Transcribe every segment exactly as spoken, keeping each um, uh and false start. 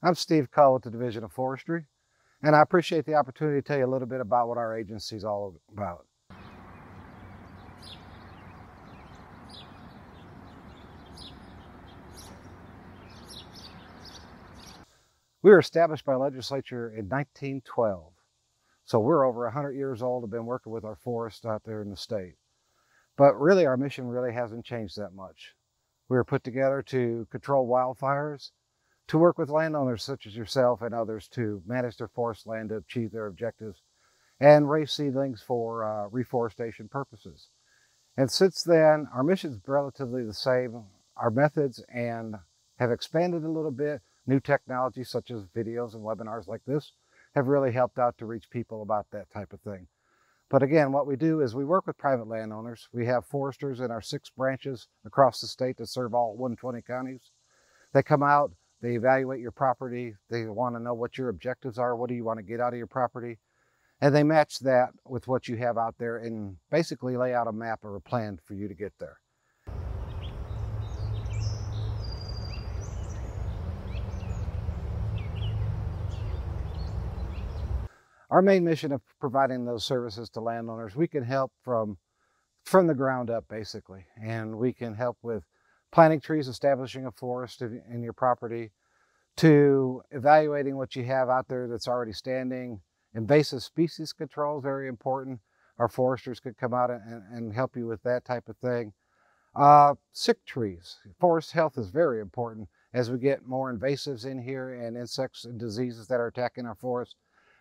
I'm Steve Call with the Division of Forestry, and I appreciate the opportunity to tell you a little bit about what our agency is all about. We were established by legislature in nineteen twelve, so we're over one hundred years old and been working with our forests out there in the state. But really, our mission really hasn't changed that much. We were put together to control wildfires, to work with landowners such as yourself and others to manage their forest land to achieve their objectives, and raise seedlings for uh, reforestation purposes. And since then, our mission's relatively the same. Our methods and have expanded a little bit. New technologies such as videos and webinars like this have really helped out to reach people about that type of thing. But again, what we do is we work with private landowners. We have foresters in our six branches across the state that serve all one hundred twenty counties. They come out, they evaluate your property. They want to know what your objectives are. What do you want to get out of your property? And they match that with what you have out there and basically lay out a map or a plan for you to get there. Our main mission of providing those services to landowners, we can help from, from the ground up, basically. And we can help with planting trees, establishing a forest in your property, to evaluating what you have out there that's already standing. Invasive species control is very important. Our foresters could come out and, and help you with that type of thing. Uh, sick trees. Forest health is very important. As we get more invasives in here and insects and diseases that are attacking our forests,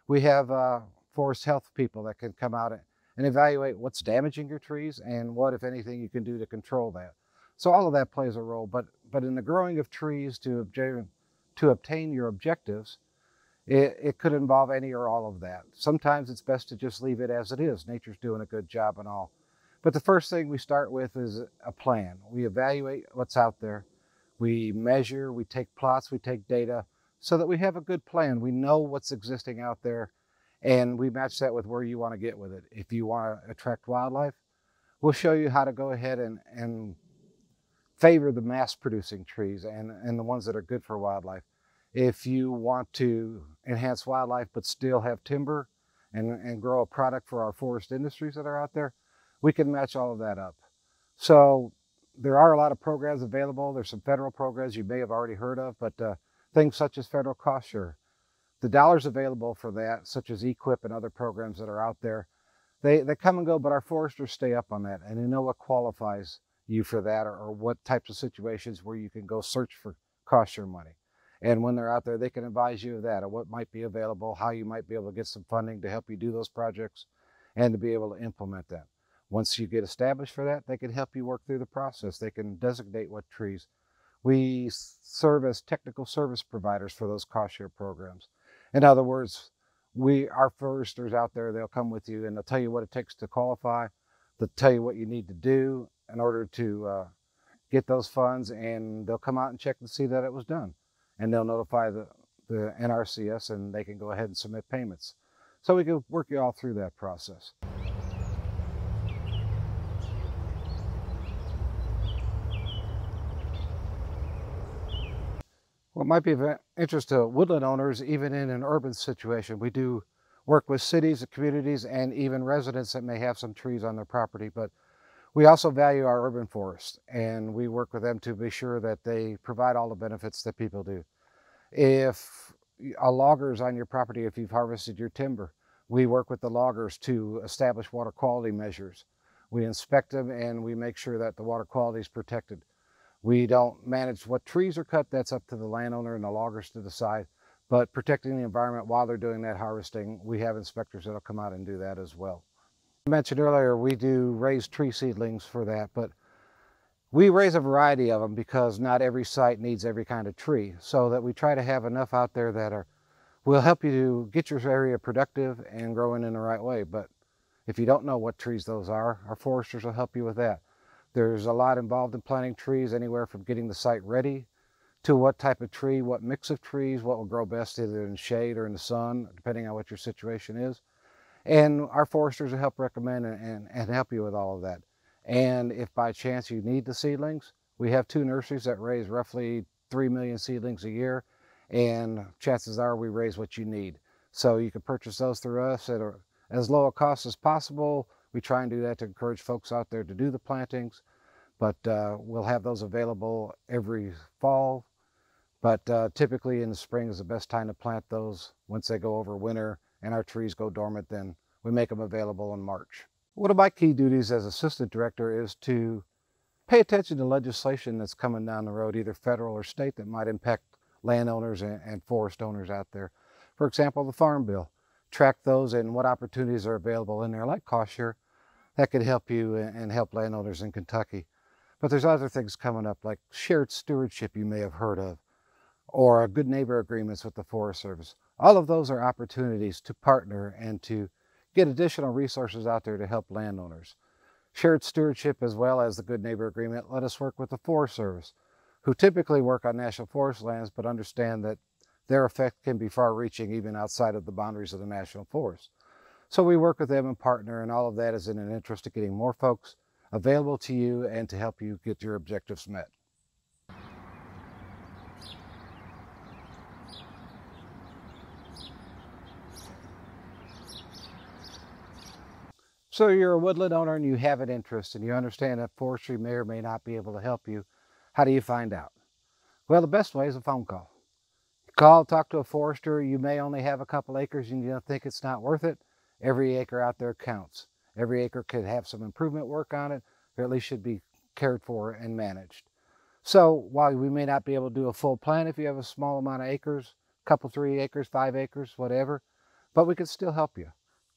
we have uh, forest health people that can come out and evaluate what's damaging your trees and what, if anything, you can do to control that. So all of that plays a role, but, but in the growing of trees to, obje to obtain your objectives, it, it could involve any or all of that. Sometimes it's best to just leave it as it is. Nature's doing a good job and all. But the first thing we start with is a plan. We evaluate what's out there. We measure, we take plots, we take data, so that we have a good plan. We know what's existing out there, and we match that with where you want to get with it. If you want to attract wildlife, we'll show you how to go ahead and, and favor the mass-producing trees and, and the ones that are good for wildlife. If you want to enhance wildlife but still have timber and, and grow a product for our forest industries that are out there, we can match all of that up. So there are a lot of programs available. There's some federal programs you may have already heard of, but uh, things such as federal cost share. The dollars available for that, such as E Q I P and other programs that are out there, they, they come and go, but our foresters stay up on that, and they know what qualifies you for that, or, or what types of situations where you can go search for cost share money. And when they're out there, they can advise you of that, or what might be available, how you might be able to get some funding to help you do those projects and to be able to implement that. Once you get established for that, they can help you work through the process. They can designate what trees. We serve as technical service providers for those cost share programs. In other words, we, our foresters out there, they'll come with you and they'll tell you what it takes to qualify. They'll tell you what you need to do in order to uh, get those funds, and they'll come out and check and see that it was done. And they'll notify the, the N R C S, and they can go ahead and submit payments. So we can work you all through that process. What might be of interest to woodland owners, even in an urban situation, we do work with cities, communities, and even residents that may have some trees on their property, but we also value our urban forests, and we work with them to be sure that they provide all the benefits that people do. If a logger's on your property, if you've harvested your timber, we work with the loggers to establish water quality measures. We inspect them, and we make sure that the water quality is protected. We don't manage what trees are cut. That's up to the landowner and the loggers to decide. But protecting the environment while they're doing that harvesting, we have inspectors that'll come out and do that as well. I mentioned earlier, we do raise tree seedlings for that, but we raise a variety of them because not every site needs every kind of tree. So that we try to have enough out there that are, will help you to get your area productive and growing in the right way. But if you don't know what trees those are, our foresters will help you with that. There's a lot involved in planting trees, anywhere from getting the site ready to what type of tree, what mix of trees, what will grow best either in shade or in the sun, depending on what your situation is. And our foresters will help recommend and, and, and help you with all of that. And if by chance you need the seedlings, we have two nurseries that raise roughly three million seedlings a year, and chances are we raise what you need. So you can purchase those through us at a, as low a cost as possible. We try and do that to encourage folks out there to do the plantings, but uh, we'll have those available every fall. But uh, typically in the spring is the best time to plant those. Once they go over winter and our trees go dormant, then we make them available in March. One of my key duties as assistant director is to pay attention to legislation that's coming down the road, either federal or state, that might impact landowners and forest owners out there. For example, the Farm Bill. Track those and what opportunities are available in there, like cost share. That could help you and help landowners in Kentucky. But there's other things coming up, like shared stewardship you may have heard of, or Good Neighbor Agreements with the Forest Service. All of those are opportunities to partner and to get additional resources out there to help landowners. Shared stewardship, as well as the Good Neighbor Agreement, let us work with the Forest Service, who typically work on national forest lands, but understand that their effect can be far-reaching even outside of the boundaries of the national forest. So we work with them and partner, and all of that is in an interest of getting more folks available to you and to help you get your objectives met. So you're a woodland owner and you have an interest and you understand that forestry may or may not be able to help you. How do you find out? Well, the best way is a phone call. You call, talk to a forester. You may only have a couple acres and you think it's not worth it. Every acre out there counts. Every acre could have some improvement work on it, or at least should be cared for and managed. So while we may not be able to do a full plan, if you have a small amount of acres, couple, three acres, five acres, whatever, but we can still help you.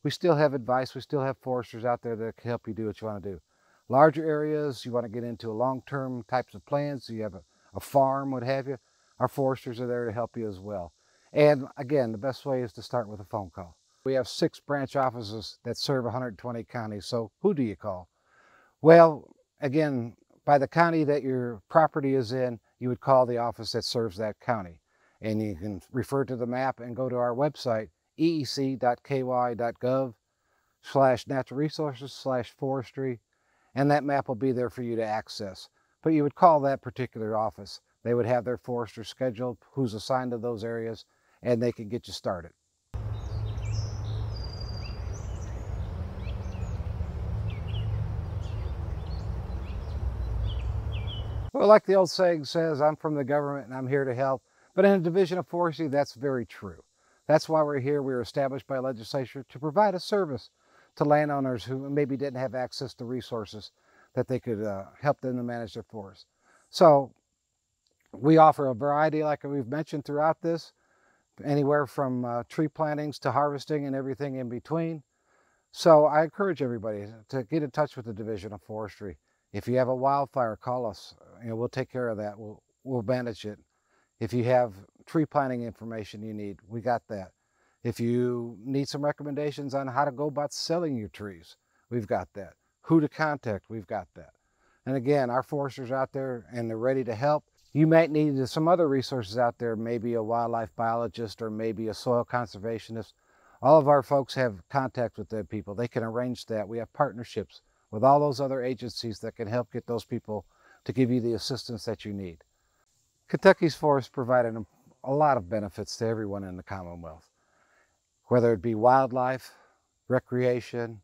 We still have advice. We still have foresters out there that can help you do what you want to do. Larger areas, you want to get into long-term types of plans. So you have a, a farm, what have you. Our foresters are there to help you as well. And again, the best way is to start with a phone call. We have six branch offices that serve one hundred twenty counties. So who do you call? Well, again, by the county that your property is in, you would call the office that serves that county. And you can refer to the map and go to our website, E E C dot K Y dot gov slash natural resources slash forestry, and that map will be there for you to access. But you would call that particular office. They would have their forester scheduled, who's assigned to those areas, and they can get you started. Well, like the old saying says, I'm from the government and I'm here to help. But in a division of forestry, that's very true. That's why we're here. We were established by legislature to provide a service to landowners who maybe didn't have access to resources that they could uh, help them to manage their forest. So we offer a variety, like we've mentioned throughout this, anywhere from uh, tree plantings to harvesting and everything in between. So I encourage everybody to get in touch with the Division of Forestry. If you have a wildfire, call us. You know, we'll take care of that. We'll, we'll manage it. If you have tree planting information you need, we got that. If you need some recommendations on how to go about selling your trees, we've got that. Who to contact, we've got that. And again, our foresters out there, and they're ready to help. You might need some other resources out there, maybe a wildlife biologist or maybe a soil conservationist. All of our folks have contact with their people. They can arrange that. We have partnerships with all those other agencies that can help get those people to give you the assistance that you need. Kentucky's forests provide an, a lot of benefits to everyone in the Commonwealth, whether it be wildlife, recreation,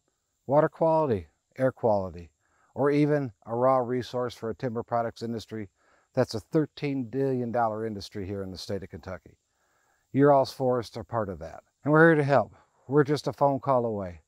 water quality, air quality, or even a raw resource for a timber products industry that's a thirteen billion dollar industry here in the state of Kentucky. Your all's forests are part of that, and we're here to help. We're just a phone call away.